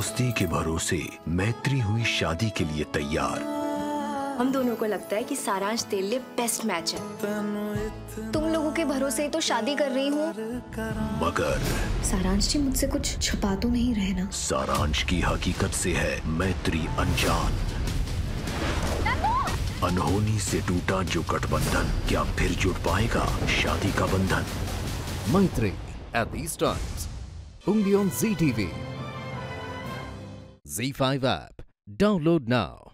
दोस्ती के भरोसे मैत्री हुई शादी के लिए तैयार। हम दोनों को लगता है कि सारांश तेरे लिए बेस्ट मैच है। तुम लोगों के भरोसे तो शादी कर रही हूँ, मगर सारांश जी मुझसे कुछ छुपा तो नहीं रहे ना? सारांश की हकीकत से है मैत्री अनजान। अनहोनी से टूटा जो गठबंधन, क्या फिर जुड़ पाएगा शादी का बंधन? मैत्री at these times only on Zee TV Zee5 app, download now।